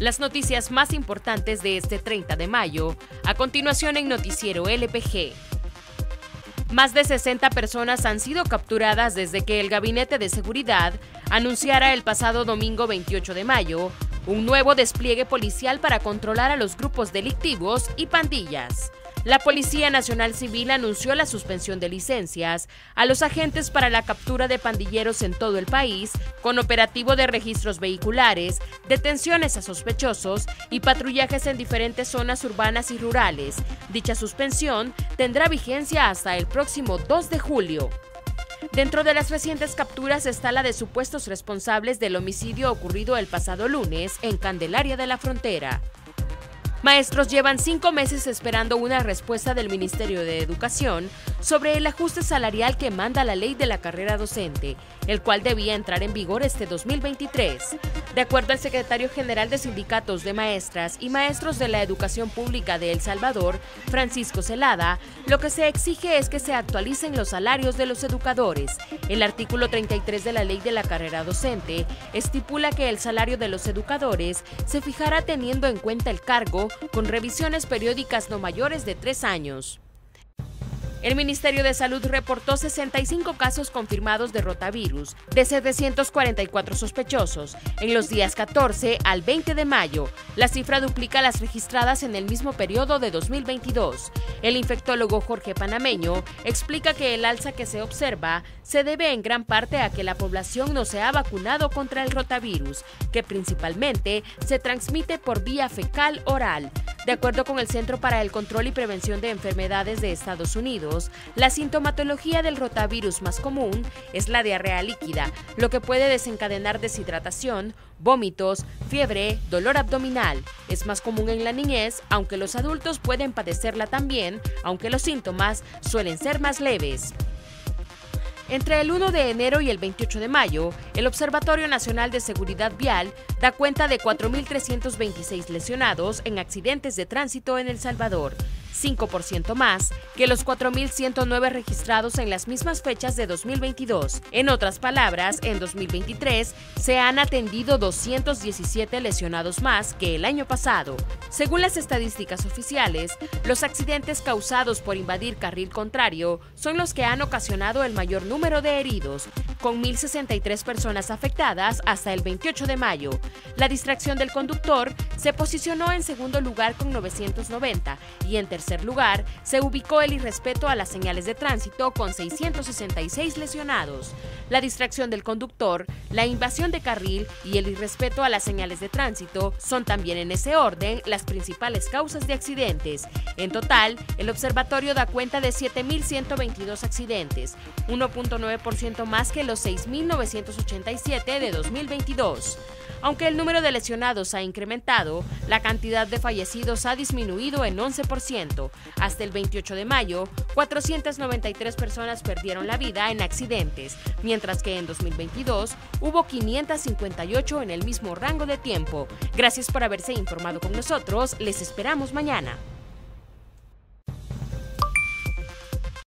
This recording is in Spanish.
las noticias más importantes de este 30 de mayo, a continuación en Noticiero LPG. Más de 60 personas han sido capturadas desde que el Gabinete de Seguridad anunciara el pasado domingo 28 de mayo un nuevo despliegue policial para controlar a los grupos delictivos y pandillas. La Policía Nacional Civil anunció la suspensión de licencias a los agentes para la captura de pandilleros en todo el país, con operativo de registros vehiculares, detenciones a sospechosos y patrullajes en diferentes zonas urbanas y rurales. Dicha suspensión tendrá vigencia hasta el próximo 2 de julio. Dentro de las recientes capturas está la de supuestos responsables del homicidio ocurrido el pasado lunes en Candelaria de la Frontera. Maestros llevan 5 meses esperando una respuesta del Ministerio de Educación sobre el ajuste salarial que manda la Ley de la Carrera Docente, el cual debía entrar en vigor este 2023. De acuerdo al secretario general de Sindicatos de Maestras y Maestros de la Educación Pública de El Salvador, Francisco Celada, lo que se exige es que se actualicen los salarios de los educadores. El artículo 33 de la Ley de la Carrera Docente estipula que el salario de los educadores se fijará teniendo en cuenta el cargo, con revisiones periódicas no mayores de 3 años. El Ministerio de Salud reportó 65 casos confirmados de rotavirus, de 744 sospechosos, en los días 14 al 20 de mayo. La cifra duplica las registradas en el mismo periodo de 2022. El infectólogo Jorge Panameño explica que el alza que se observa se debe en gran parte a que la población no se ha vacunado contra el rotavirus, que principalmente se transmite por vía fecal-oral. De acuerdo con el Centro para el Control y Prevención de Enfermedades de Estados Unidos, la sintomatología del rotavirus más común es la diarrea líquida, lo que puede desencadenar deshidratación, vómitos, fiebre, dolor abdominal. Es más común en la niñez, aunque los adultos pueden padecerla también, aunque los síntomas suelen ser más leves. Entre el 1 de enero y el 28 de mayo, el Observatorio Nacional de Seguridad Vial da cuenta de 4.326 lesionados en accidentes de tránsito en El Salvador, 5% más que los 4.109 registrados en las mismas fechas de 2022. En otras palabras, en 2023 se han atendido 217 lesionados más que el año pasado. Según las estadísticas oficiales, los accidentes causados por invadir carril contrario son los que han ocasionado el mayor número de heridos, con 1.063 personas afectadas hasta el 28 de mayo. La distracción del conductor se posicionó en segundo lugar con 990 y en tercer lugar se ubicó el irrespeto a las señales de tránsito con 666 lesionados. La distracción del conductor, la invasión de carril y el irrespeto a las señales de tránsito son también en ese orden las principales causas de accidentes. En total, el observatorio da cuenta de 7.122 accidentes, 1.9% más que los 6.987 de 2022. Aunque el número de lesionados ha incrementado, la cantidad de fallecidos ha disminuido en 11%. Hasta el 28 de mayo, 493 personas perdieron la vida en accidentes, mientras que en 2022 hubo 558 en el mismo rango de tiempo. Gracias por haberse informado con nosotros. Les esperamos mañana.